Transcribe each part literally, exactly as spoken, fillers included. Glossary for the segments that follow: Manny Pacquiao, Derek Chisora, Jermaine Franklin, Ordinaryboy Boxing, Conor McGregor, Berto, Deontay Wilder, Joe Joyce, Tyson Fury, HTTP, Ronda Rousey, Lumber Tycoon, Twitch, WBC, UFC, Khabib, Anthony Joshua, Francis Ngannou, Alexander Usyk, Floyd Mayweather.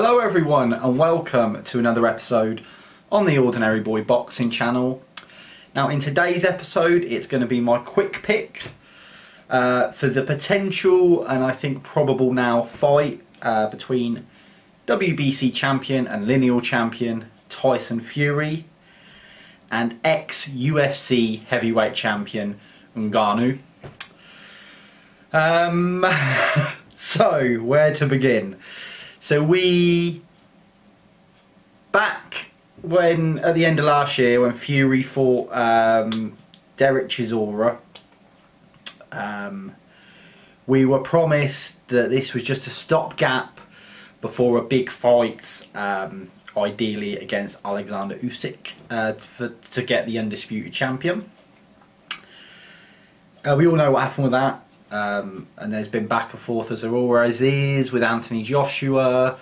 Hello everyone and welcome to another episode on the Ordinary Boy Boxing channel. Now in today's episode it's going to be my quick pick uh, for the potential and I think probable now fight uh, between W B C champion and lineal champion Tyson Fury and ex-U F C heavyweight champion Ngannou. Um, so where to begin? So we, back when, at the end of last year, when Fury fought um, Derek Chisora, um, we were promised that this was just a stopgap before a big fight, um, ideally against Alexander Usyk, uh, for, to get the undisputed champion. Uh, we all know what happened with that. Um, and there's been back and forth, as there always is, with Anthony Joshua,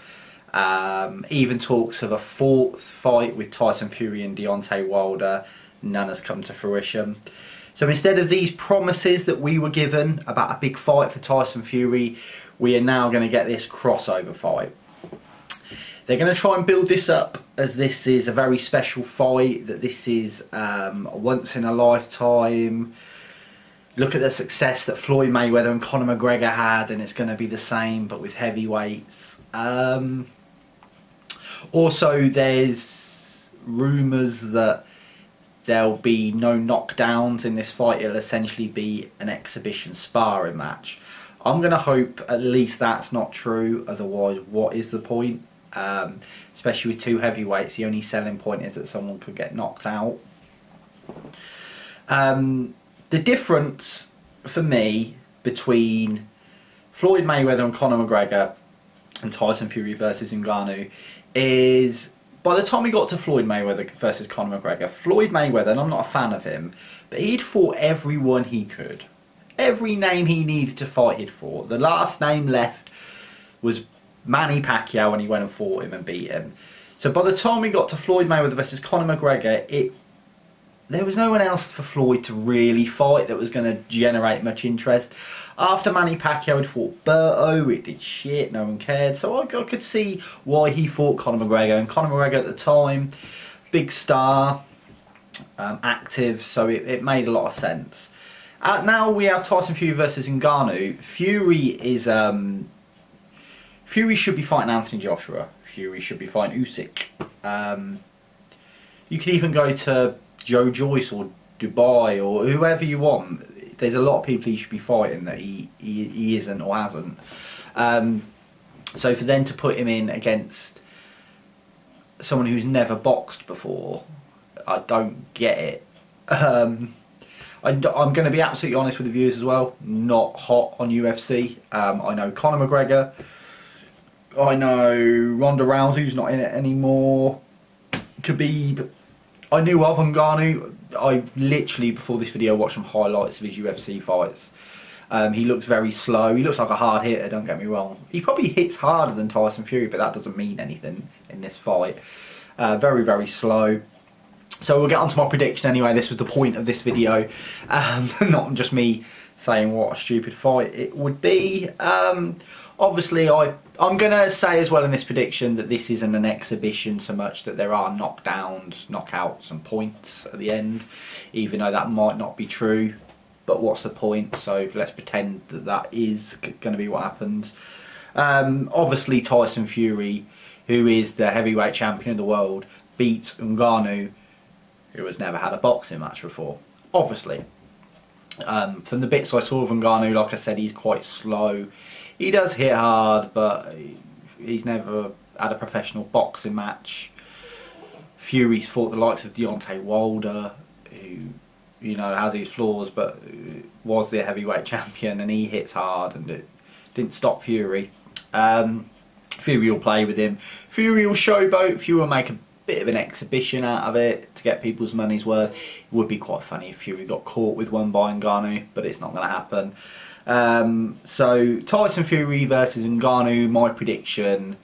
um, even talks of a fourth fight with Tyson Fury and Deontay Wilder. None has come to fruition. So instead of these promises that we were given about a big fight for Tyson Fury, we are now going to get this crossover fight. They're going to try and build this up as this is a very special fight, that this is um, a once in a lifetime. Look at the success that Floyd Mayweather and Conor McGregor had, and it's going to be the same, but with heavyweights. Um, also, there's rumours that there'll be no knockdowns in this fight. It'll essentially be an exhibition sparring match. I'm going to hope at least that's not true. Otherwise, what is the point? Um, especially with two heavyweights, the only selling point is that someone could get knocked out. Um... The difference for me between Floyd Mayweather and Conor McGregor and Tyson Fury versus Ngannou is by the time we got to Floyd Mayweather versus Conor McGregor, Floyd Mayweather, and I'm not a fan of him, but he'd fought everyone he could. Every name he needed to fight he'd fought. The last name left was Manny Pacquiao and he went and fought him and beat him. So by the time we got to Floyd Mayweather versus Conor McGregor, it there was no one else for Floyd to really fight that was going to generate much interest. After Manny Pacquiao had fought Berto, it did shit, no one cared. So I, I could see why he fought Conor McGregor. And Conor McGregor at the time, big star, um, active, so it, it made a lot of sense. Uh, now we have Tyson Fury versus Ngannou. Fury is... Um, Fury should be fighting Anthony Joshua. Fury should be fighting Usyk. Um, you could even go to Joe Joyce or Dubai or whoever you want. There's a lot of people he should be fighting that he, he, he isn't or hasn't. Um, so for them to put him in against someone who's never boxed before, I don't get it. Um, I, I'm going to be absolutely honest with the viewers as well. Not hot on U F C. Um, I know Conor McGregor. I know Ronda Rousey, who's not in it anymore. Khabib. I knew of Ngannou. I've literally, before this video, watched some highlights of his U F C fights. Um, he looks very slow. He looks like a hard hitter, don't get me wrong. He probably hits harder than Tyson Fury, but that doesn't mean anything in this fight. Uh, very, very slow. So we'll get on to my prediction anyway. This was the point of this video. Um, not just me saying what a stupid fight it would be. Um, obviously, I, I'm going to say as well in this prediction that this isn't an exhibition so much, that there are knockdowns, knockouts and points at the end, even though that might not be true. But what's the point? So let's pretend that that is going to be what happens. Um, obviously, Tyson Fury, who is the heavyweight champion of the world, beats Ngannou, who has never had a boxing match before, obviously. Um, from the bits I saw of Ngannou, like I said, he's quite slow. He does hit hard, but he's never had a professional boxing match. Fury's fought the likes of Deontay Wilder, who, you know, has his flaws, but was the heavyweight champion, and he hits hard, and it didn't stop Fury. Um, Fury will play with him. Fury will showboat. Fury will make a bit of an exhibition out of it to get people's money's worth. It would be quite funny if Fury got caught with one by Ngannou, but it's not going to happen. Um, so Tyson Fury versus Ngannou, my prediction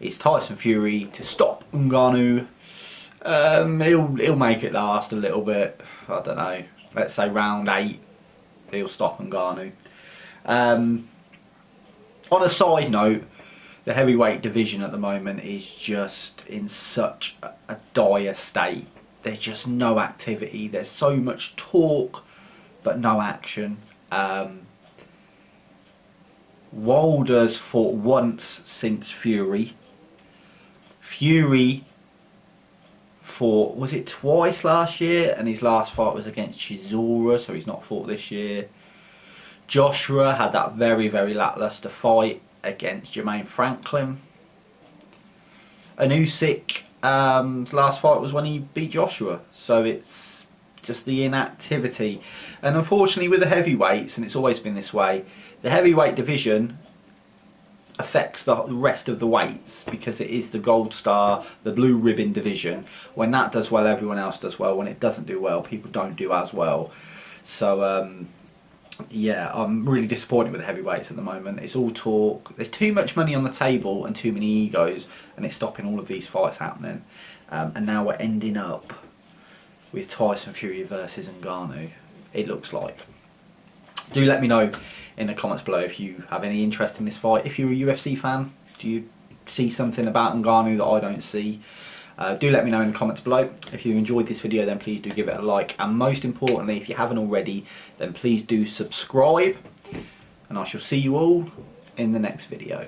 is Tyson Fury to stop Ngannou. Um, he'll, he'll make it last a little bit, I don't know, let's say round eight, he'll stop Ngannou. Um, on a side note, the heavyweight division at the moment is just in such a, a dire state. There's just no activity. There's so much talk, but no action. Um, Wilder's fought once since Fury. Fury fought, was it twice last year? And his last fight was against Chisora, so he's not fought this year. Joshua had that very, very lackluster fight against Jermaine Franklin. And Usyk's um, last fight was when he beat Joshua, so it's just the inactivity. And unfortunately with the heavyweights, and it's always been this way, the heavyweight division affects the rest of the weights because it is the gold star, the blue ribbon division. When that does well, everyone else does well. When it doesn't do well, people don't do as well. So um, yeah, I'm really disappointed with the heavyweights at the moment. It's all talk. There's too much money on the table and too many egos, and it's stopping all of these fights happening. Um, and now we're ending up with Tyson Fury versus Ngannou, it looks like. Do let me know in the comments below if you have any interest in this fight. If you're a U F C fan, do you see something about Ngannou that I don't see? Uh, do let me know in the comments below. If you enjoyed this video, then please do give it a like. And most importantly, if you haven't already, then please do subscribe. And I shall see you all in the next video.